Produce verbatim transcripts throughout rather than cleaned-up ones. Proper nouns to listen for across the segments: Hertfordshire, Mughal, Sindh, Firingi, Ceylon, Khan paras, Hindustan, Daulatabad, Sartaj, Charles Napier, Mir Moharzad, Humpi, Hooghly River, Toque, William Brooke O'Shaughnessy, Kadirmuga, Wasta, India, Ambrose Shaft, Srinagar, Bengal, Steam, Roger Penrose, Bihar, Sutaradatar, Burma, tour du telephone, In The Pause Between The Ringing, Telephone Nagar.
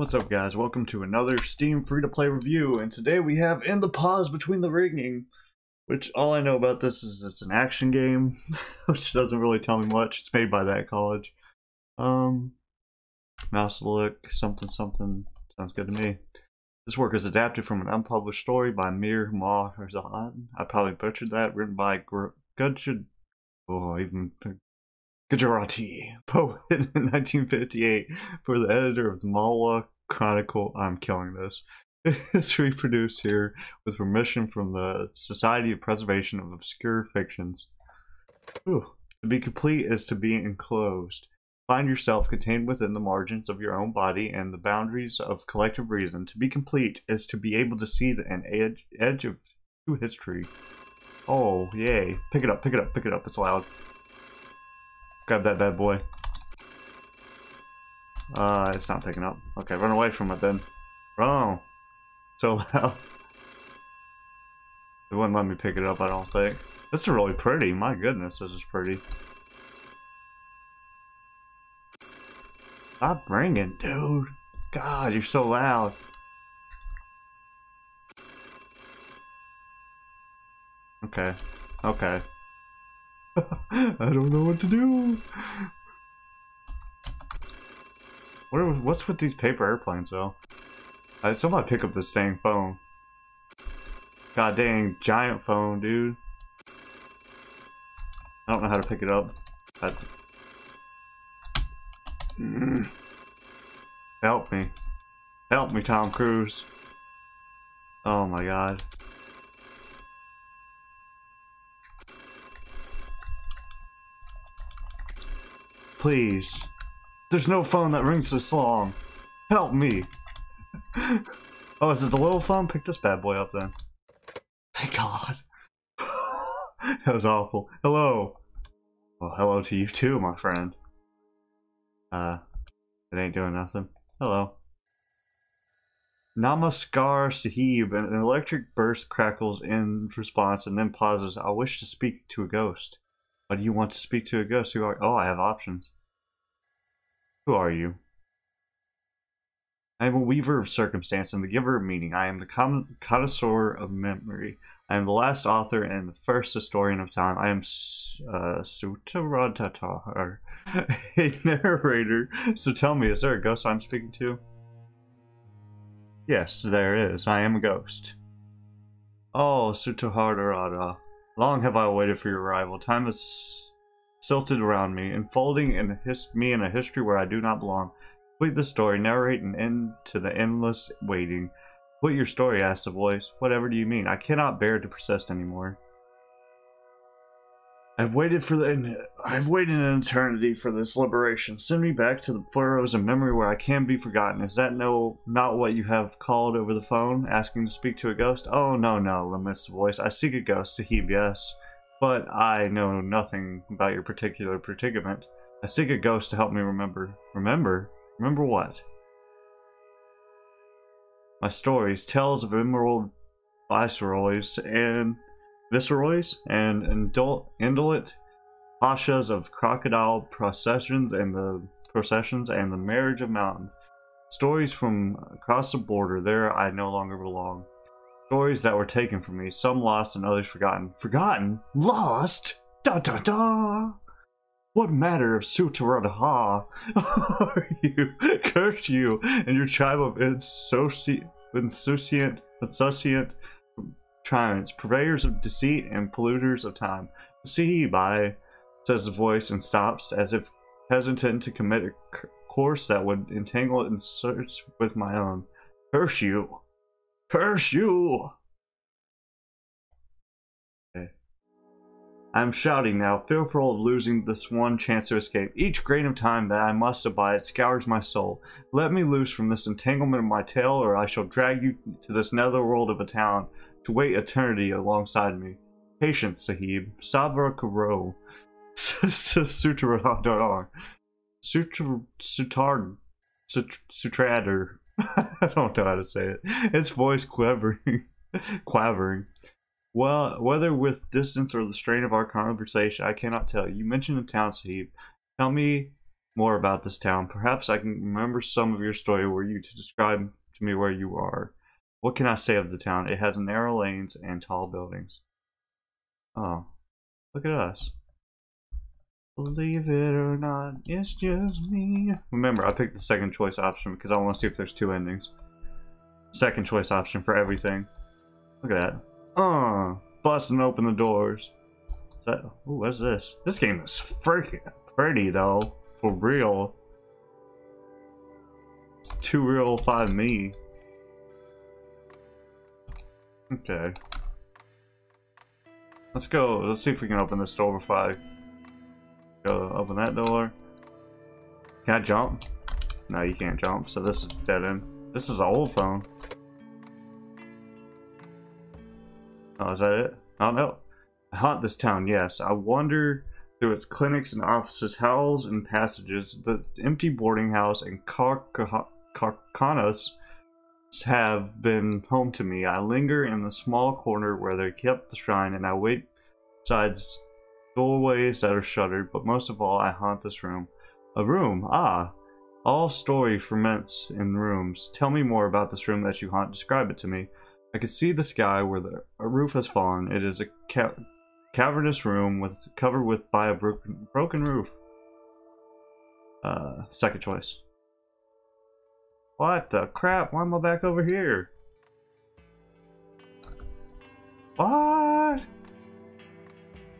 What's up, guys? Welcome to another Steam free-to-play review, and today we have In The Pause Between The Ringing, which all I know about this is it's an action game, which doesn't really tell me much. It's made by that college. Um, mouse look, something something, sounds good to me. This work is adapted from an unpublished story by Mir Moharzad. I probably butchered that. Written by Gur Gujud oh, even Gujarati poet in nineteen fifty-eight for the editor of the Malwa Chronicle. I'm killing this. It's reproduced here with permission from the Society of Preservation of Obscure Fictions. Ooh. To be complete is to be enclosed. Find yourself contained within the margins of your own body and the boundaries of collective reason. To be complete is to be able to see the, an edge, edge of to history. Oh, yay. Pick it up, pick it up, pick it up. It's loud. Grab that bad boy. Uh, it's not picking up. Okay, run away from it then. Wrong. So loud. It wouldn't let me pick it up, I don't think. This is really pretty. My goodness, this is pretty. Stop ringing, dude. God, you're so loud. Okay. Okay. I don't know what to do. What are, what's with these paper airplanes, though? I somebody pick up this dang phone. God dang giant phone, dude. I don't know how to pick it up. I, Help me. Help me, Tom Cruise. Oh my god. Please. There's no phone that rings this long. Help me. Oh, is it the little phone? Pick this bad boy up then. Thank god. That was awful. Hello. Well, hello to you too, my friend. Uh, it ain't doing nothing. Hello. Namaskar Sahib. An electric burst crackles in response and then pauses. I wish to speak to a ghost. Why do you want to speak to a ghost? Who are? Oh, I have options. Who are you? I am a weaver of circumstance and the giver of meaning. I am the con connoisseur of memory. I am the last author and the first historian of time. I am uh, Sutaradatar, a narrator. So tell me, is there a ghost I'm speaking to? Yes, there is. I am a ghost. Oh, Sutaradatar. Long have I waited for your arrival. Time has silted around me, enfolding in his me in a history where I do not belong. Complete the story, narrate an end to the endless waiting. What your story, asked the voice. Whatever do you mean? I cannot bear to persist anymore. I've waited for the I've waited an eternity for this liberation. Send me back to the furrows of memory where I can be forgotten. Is that no not what you have called over the phone, asking to speak to a ghost? Oh no no, laments the voice. I seek a ghost, Sahib, yes. But I know nothing about your particular predicament. I seek a ghost to help me remember. Remember? Remember what? My stories, tales of emerald viceroys and viceroys and indolent pashas of crocodile processions and the processions and the marriage of mountains. Stories from across the border, there I no longer belong. Stories that were taken from me, some lost and others forgotten. Forgotten? Lost? Da da da! What matter of Sutaradaha are you? Curse you and your tribe of insouciant, insouciant tyrants, purveyors of deceit and polluters of time. See by, says the voice and stops, as if hesitant to commit a course that would entangle it in search with my own. Curse you! Curse you! I am shouting now, fearful of losing this one chance to escape. Each grain of time that I must abide scours my soul. Let me loose from this entanglement of my tail, or I shall drag you to this netherworld of a town to wait eternity alongside me. Patience, Sahib. Sabra Karo. Sutradar. Sutradar. Sutradar. I don't know how to say it. Its voice quivering. Quavering. Well, whether with distance or the strain of our conversation, I cannot tell. You mentioned a town, Sahib. Tell me more about this town. Perhaps I can remember some of your story. Were you to describe to me where you are? What can I say of the town? It has narrow lanes and tall buildings. Oh, look at us. Believe it or not, it's just me. Remember, I picked the second choice option because I want to see if there's two endings. Second choice option for everything. Look at that. Oh, busting open the doors. Is that, ooh, what's this? This game is freaking pretty though. For real. Too real by me. Okay. Let's go. Let's see if we can open this door before I go open that door. Can I jump? No, you can't jump. So this is dead end. This is an old phone. Oh, is that it? Oh no. I haunt this town, yes. I wander through its clinics and offices, halls and passages. The empty boarding house and carcanas have been home to me. I linger in the small corner where they kept the shrine, and I wait beside doorways that are shuttered, but most of all I haunt this room. A room, ah, all story ferments in rooms. Tell me more about this room that you haunt. Describe it to me. I can see the sky where the roof has fallen. It is a ca cavernous room with covered with by a broken, broken roof. Uh, second choice. What the crap? Why am I back over here? What?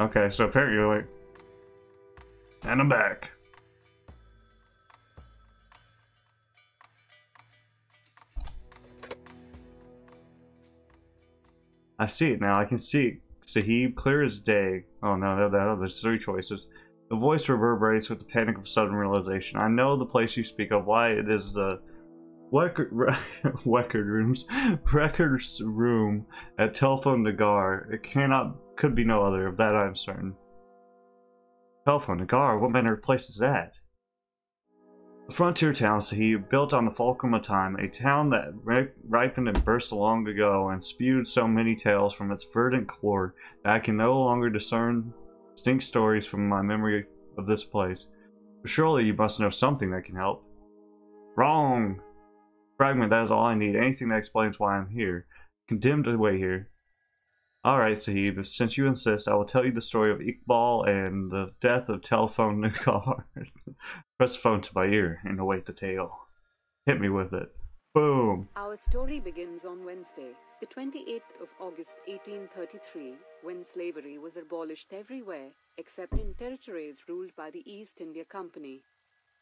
Okay, so apparently you're like... And I'm back. I see it now. I can see it. Sahib, clear as day. Oh no, no, no, there's three choices. The voice reverberates with the panic of sudden realization. I know the place you speak of. Why, it is the record, re record rooms, records room at Telephone Nagar. It cannot, could be no other. Of that I am certain. Telephone Nagar. What manner of place is that? A frontier town, Sahib, built on the fulcrum of time, a town that ripened and burst long ago and spewed so many tales from its verdant core that I can no longer discern distinct stories from my memory of this place. But surely you must know something that can help. Wrong! Fragment, that is all I need. Anything that explains why I'm here. Condemned away here. Alright, Sahib, since you insist, I will tell you the story of Iqbal and the death of Telephone Nagar. Press the phone to my ear and await the tale. Hit me with it. Boom! Our story begins on Wednesday, the twenty-eighth of August, eighteen thirty-three, when slavery was abolished everywhere except in territories ruled by the East India Company.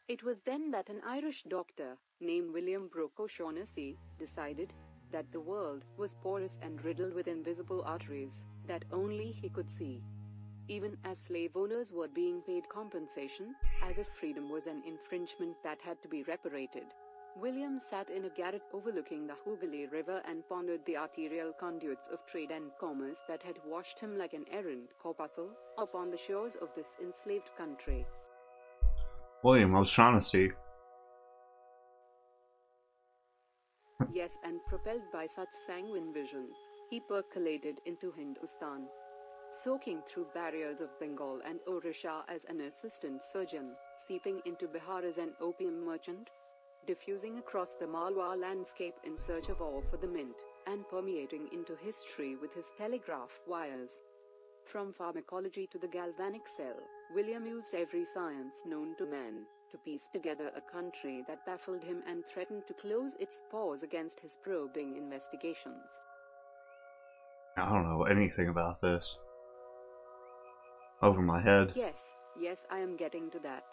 It was then that an Irish doctor named William Brooke O'Shaughnessy decided that the world was porous and riddled with invisible arteries that only he could see. Even as slave owners were being paid compensation, as if freedom was an infringement that had to be reparated. William sat in a garret overlooking the Hooghly River and pondered the arterial conduits of trade and commerce that had washed him like an errant corpuscle upon the shores of this enslaved country. William O'Shaughnessy. Yes, and propelled by such sanguine visions, he percolated into Hindustan, soaking through barriers of Bengal and Orisha as an assistant surgeon, seeping into Bihar as an opium merchant, diffusing across the Malwa landscape in search of ore for the mint, and permeating into history with his telegraph wires. From pharmacology to the galvanic cell, William used every science known to man to piece together a country that baffled him and threatened to close its paws against his probing investigations. I don't know anything about this. Over my head. Yes, yes, I am getting to that.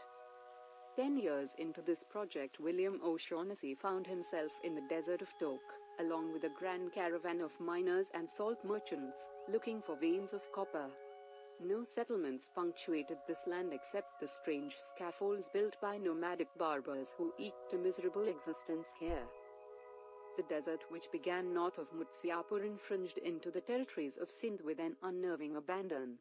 Ten years into this project, William O'Shaughnessy found himself in the desert of Toque, along with a grand caravan of miners and salt merchants, looking for veins of copper. No settlements punctuated this land except the strange scaffolds built by nomadic barbers who eked a miserable existence here. The desert, which began north of Mutsiapur, infringed into the territories of Sindh with an unnerving abandon.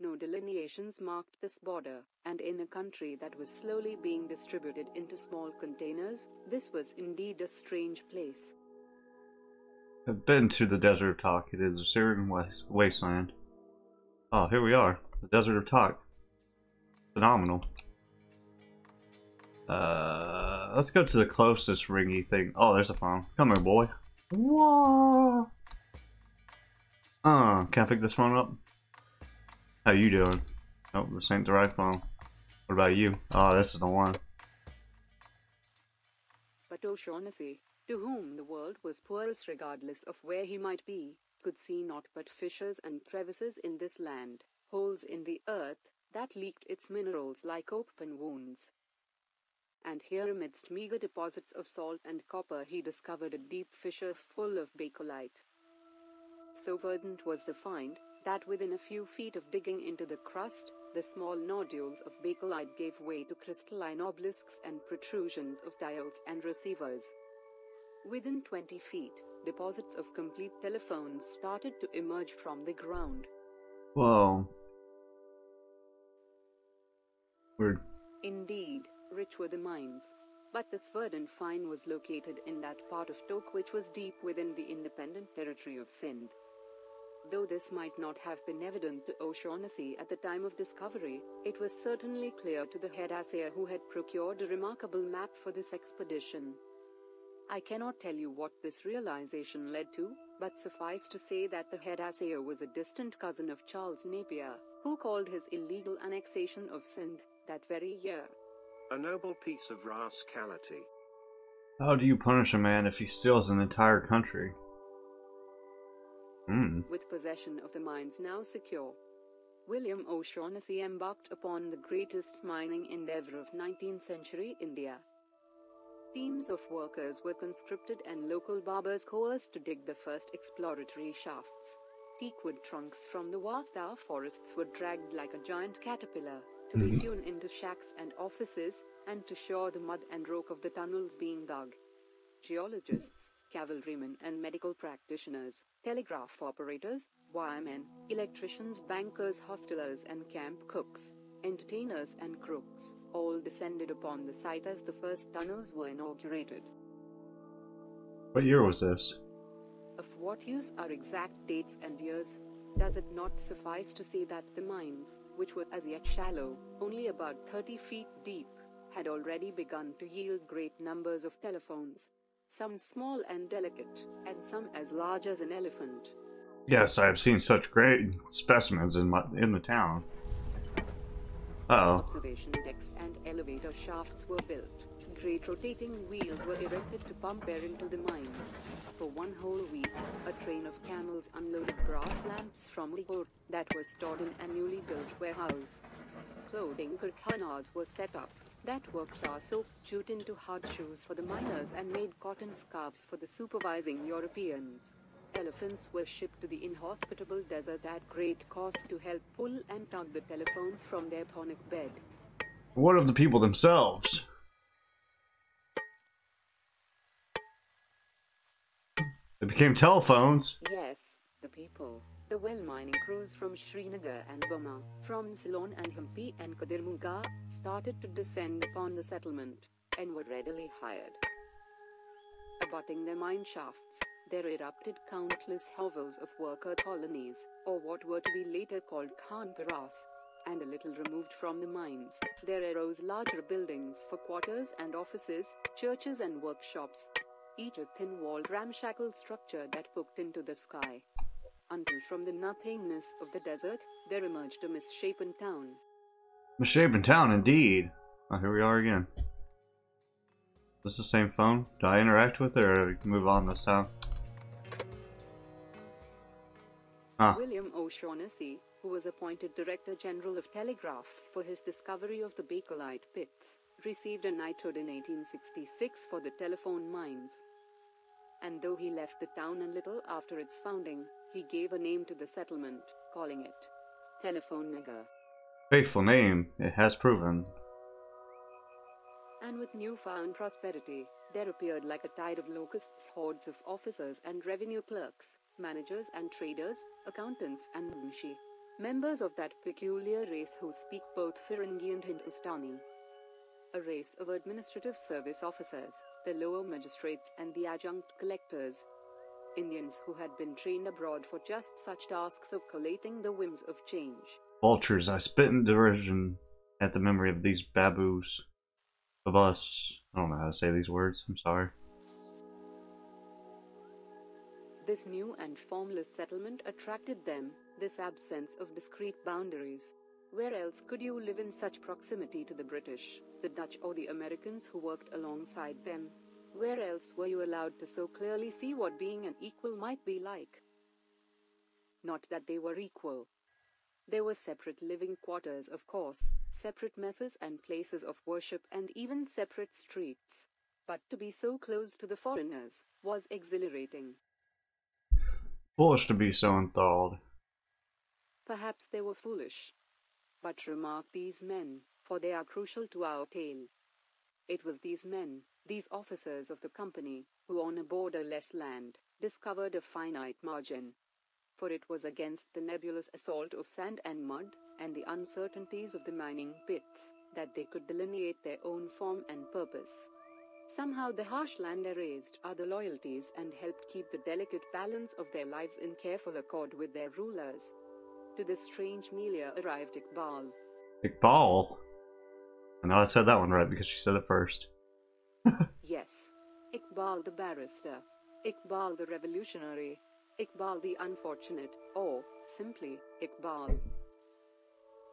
No delineations marked this border, and in a country that was slowly being distributed into small containers, this was indeed a strange place. I've been to the desert of Toque. It is a Syrian west wasteland. Oh, here we are. The Desert of Toque. Phenomenal. Uh, let's go to the closest ringy thing. Oh, there's a farm. Come here, boy. Whoa. Oh, can I pick this phone up? How you doing? Nope, this ain't the right phone. What about you? Oh, this is the one. But O'Shaughnessy, to whom the world was poorest regardless of where he might be, could see naught but fissures and crevices in this land, holes in the earth that leaked its minerals like open wounds. And here amidst meager deposits of salt and copper he discovered a deep fissure full of bakelite. So verdant was the find, that within a few feet of digging into the crust, the small nodules of bakelite gave way to crystalline obelisks and protrusions of diodes and receivers. Within twenty feet, deposits of complete telephones started to emerge from the ground. Whoa. Weird. Indeed, rich were the mines, but this verdant find was located in that part of Toque which was deep within the independent territory of Sindh. Though this might not have been evident to O'Shaughnessy at the time of discovery, it was certainly clear to the head assayer who had procured a remarkable map for this expedition. I cannot tell you what this realization led to, but suffice to say that the head assayer was a distant cousin of Charles Napier, who called his illegal annexation of Sindh that very year a noble piece of rascality. How do you punish a man if he steals an entire country? Mm. With possession of the mines now secure, William O'Shaughnessy embarked upon the greatest mining endeavor of nineteenth century India. Teams of workers were conscripted and local barbers coerced to dig the first exploratory shafts. Teakwood trunks from the Wasta forests were dragged like a giant caterpillar to be hewn into shacks and offices, and to shore the mud and rock of the tunnels being dug. Geologists, cavalrymen and medical practitioners, telegraph operators, wiremen, electricians, bankers, hostelers and camp cooks, entertainers and crooks, all descended upon the site as the first tunnels were inaugurated. What year was this? Of what use are exact dates and years? Does it not suffice to say that the mines, which were as yet shallow, only about thirty feet deep, had already begun to yield great numbers of telephones, some small and delicate, and some as large as an elephant. Yes, I have seen such great specimens in my, in the town. Uh-oh. Observation decks and elevator shafts were built. Great rotating wheels were erected to pump air into the mines. For one whole week, a train of camels unloaded brass lamps from the port that were stored in a newly built warehouse. Clothing karkhanas were set up that were cloth soaked jute into hard shoes for the miners and made cotton scarves for the supervising Europeans. Elephants were shipped to the inhospitable desert at great cost to help pull and tug the telephones from their thornic bed. What of the people themselves? They became telephones. Yes, the people. The well mining crews from Srinagar and Burma, from Ceylon and Humpi and Kadirmuga, started to descend upon the settlement and were readily hired. Abutting their mine shafts, there erupted countless hovels of worker colonies, or what were to be later called Khan paras, and a little removed from the mines, there arose larger buildings for quarters and offices, churches and workshops, each a thin-walled ramshackle structure that poked into the sky, until from the nothingness of the desert, there emerged a misshapen town. Misshapen town, indeed. Oh, here we are again. Is this the same phone? Do I interact with it or move on this time? Huh. William O'Shaughnessy, who was appointed Director General of Telegraphs for his discovery of the bakelite pits, received a knighthood in eighteen sixty-six for the telephone mines. And though he left the town a little after its founding, he gave a name to the settlement, calling it Telephone Nagar. Faithful name, it has proven. And with newfound prosperity, there appeared like a tide of locusts hordes of officers and revenue clerks, managers and traders, accountants and munshi, members of that peculiar race who speak both Firingi and Hindustani. A race of administrative service officers, the lower magistrates and the adjunct collectors, Indians who had been trained abroad for just such tasks of collating the whims of change. Vultures, I spit in derision at the memory of these baboos. of us. I don't know how to say these words, I'm sorry. This new and formless settlement attracted them, this absence of discrete boundaries. Where else could you live in such proximity to the British, the Dutch or the Americans who worked alongside them? Where else were you allowed to so clearly see what being an equal might be like? Not that they were equal. There were separate living quarters, of course, separate messes and places of worship and even separate streets. But to be so close to the foreigners was exhilarating. Foolish to be so enthralled. Perhaps they were foolish. But remark these men, for they are crucial to our tale. It was these men, these officers of the company, who on a borderless land, discovered a finite margin. For it was against the nebulous assault of sand and mud, and the uncertainties of the mining pits, that they could delineate their own form and purpose. Somehow the harsh land erased other loyalties and helped keep the delicate balance of their lives in careful accord with their rulers. To this strange milieu arrived Iqbal. Iqbal? I know I said that one right because she said it first. Yes. Iqbal the barrister. Iqbal the revolutionary. Iqbal the unfortunate, or simply Iqbal.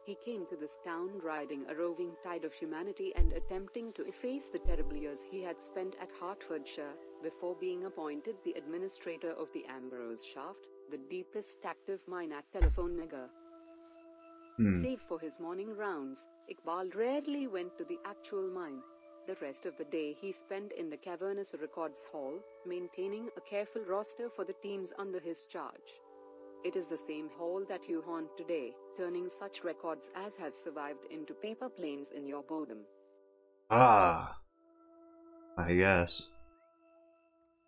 He came to this town riding a roving tide of humanity and attempting to efface the terrible years he had spent at Hertfordshire before being appointed the administrator of the Ambrose Shaft, the deepest active mine at Telephone Nagar. Hmm. Save for his morning rounds, Iqbal rarely went to the actual mine. The rest of the day he spent in the cavernous records hall, maintaining a careful roster for the teams under his charge. It is the same hall that you haunt today, turning such records as have survived into paper planes in your boredom. Ah, I guess.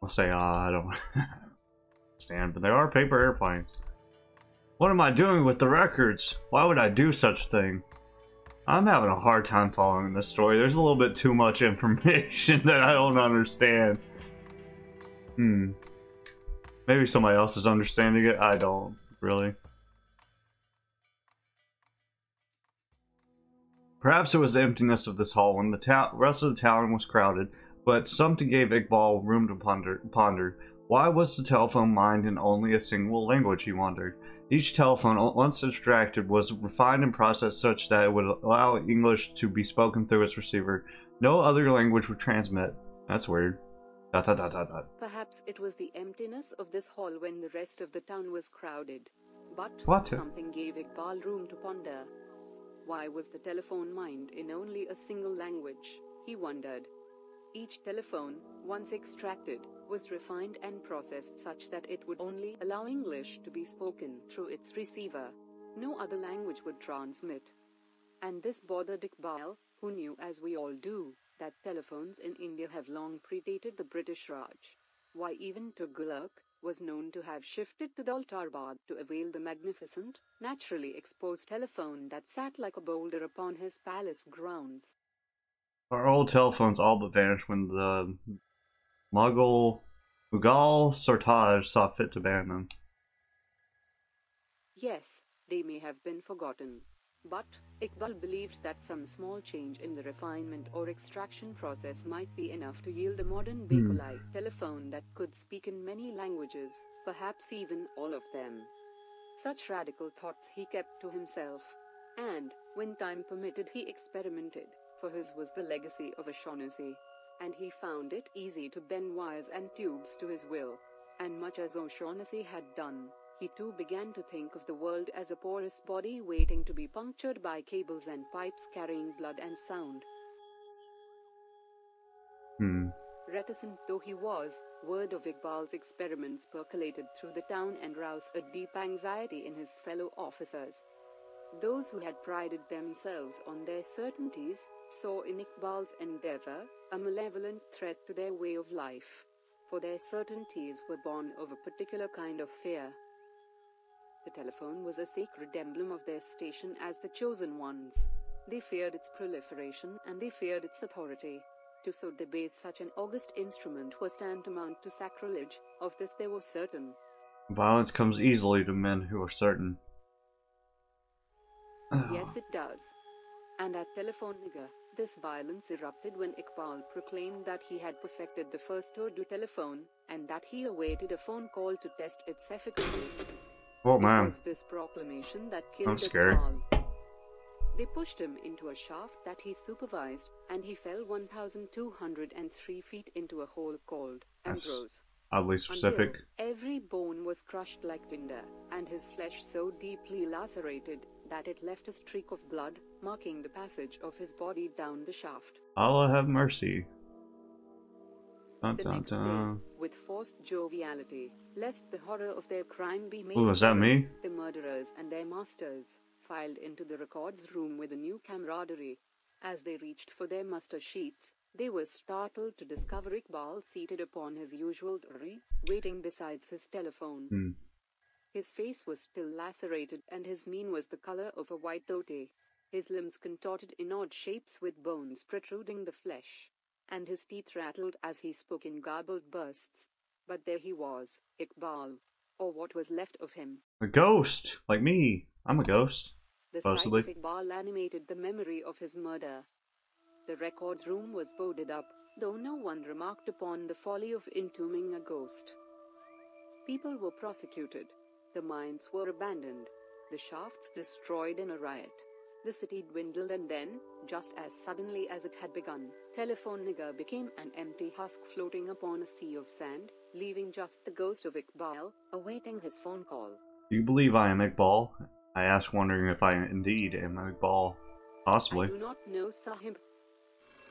I'll say ah, I don't understand, but there are paper airplanes. What am I doing with the records? Why would I do such a thing? I'm having a hard time following this story. There's a little bit too much information that I don't understand. Hmm. Maybe somebody else is understanding it. I don't, really. Perhaps it was the emptiness of this hall when the rest of the town was crowded, but something gave Iqbal room to ponder. ponder. Why was the telephone mined in only a single language, he wondered. Each telephone, once extracted, was refined and processed such that it would allow English to be spoken through its receiver. No other language would transmit. That's weird. Dot, dot, dot, dot. Perhaps it was the emptiness of this hall when the rest of the town was crowded. But what? Something gave Iqbal room to ponder. Why was the telephone mined in only a single language? He wondered. Each telephone, once extracted, was refined and processed such that it would only allow English to be spoken through its receiver. No other language would transmit. And this bothered Iqbal, who knew, as we all do, that telephones in India have long predated the British Raj. Why even Tuguluk was known to have shifted to Daulatabad to avail the magnificent, naturally exposed telephone that sat like a boulder upon his palace grounds. Our old telephones all but vanished when the Mughal, Mughal Sartaj saw fit to ban them. Yes, they may have been forgotten, but Iqbal believed that some small change in the refinement or extraction process might be enough to yield a modern bakelite hmm. telephone that could speak in many languages, perhaps even all of them. Such radical thoughts he kept to himself, and, when time permitted, he experimented. For his was the legacy of O'Shaughnessy, and he found it easy to bend wires and tubes to his will. And much as O'Shaughnessy had done, he too began to think of the world as a porous body waiting to be punctured by cables and pipes carrying blood and sound. Hmm. Reticent though he was, word of Iqbal's experiments percolated through the town and roused a deep anxiety in his fellow officers. Those who had prided themselves on their certainties saw in Iqbal's endeavor a malevolent threat to their way of life, for their certainties were born of a particular kind of fear. The telephone was a sacred emblem of their station as the chosen ones. They feared its proliferation and they feared its authority. To so debase such an august instrument was tantamount to sacrilege, of this they were certain. Violence comes easily to men who are certain. Yes, it does. and at Telephone Nagar, this violence erupted when Iqbal proclaimed that he had perfected the first tour du telephone, and that he awaited a phone call to test its efficacy. Oh man, it was this proclamation that killed I'm scared. Iqbal. They pushed him into a shaft that he supervised, and he fell one thousand two hundred three feet into a hole called Ambrose. Oddly specific. Until every bone was crushed like tinder, and his flesh so deeply lacerated that it left a streak of blood, marking the passage of his body down the shaft. Allah have mercy. Dun, the dun, next dun. Day, with forced joviality, lest the horror of their crime be made. Ooh, is that me? The murderers and their masters filed into the records room with a new camaraderie. As they reached for their muster sheets, they were startled to discover Iqbal seated upon his usual doorway, waiting besides his telephone. Hmm. His face was still lacerated, and his mien was the color of a white toque. His limbs contorted in odd shapes with bones protruding the flesh, and his teeth rattled as he spoke in garbled bursts. But there he was, Iqbal, or what was left of him. A ghost! Like me! I'm a ghost. The supposedly. Sight of Iqbal animated the memory of his murder. The records room was boarded up, though no one remarked upon the folly of entombing a ghost. People were prosecuted. The mines were abandoned. The shafts destroyed in a riot. The city dwindled, and then, just as suddenly as it had begun, Telephone Nagar became an empty husk floating upon a sea of sand, leaving just the ghost of Iqbal, awaiting his phone call. Do you believe I am Iqbal? I asked, wondering if I indeed am Iqbal. Possibly. I do not know, Sahib.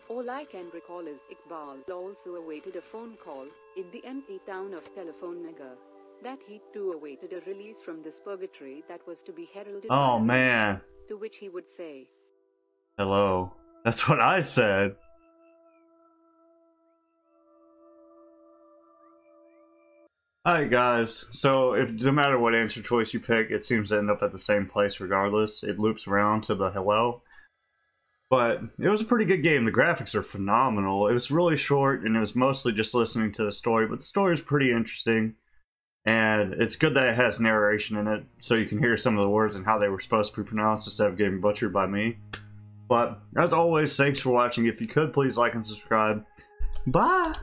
All I can recall is Iqbal also awaited a phone call in the empty town of Telephone Nagar. That he too awaited a release from this purgatory that was to be heralded. Oh man! To which he would say, "Hello." That's what I said. Alright guys, so if no matter what answer choice you pick, it seems to end up at the same place regardless. It loops around to the hello. But it was a pretty good game. The graphics are phenomenal. It was really short, and it was mostly just listening to the story, but the story is pretty interesting. And it's good that it has narration in it, so you can hear some of the words and how they were supposed to be pronounced instead of getting butchered by me. But as always, thanks for watching. If you could, please like and subscribe. Bye!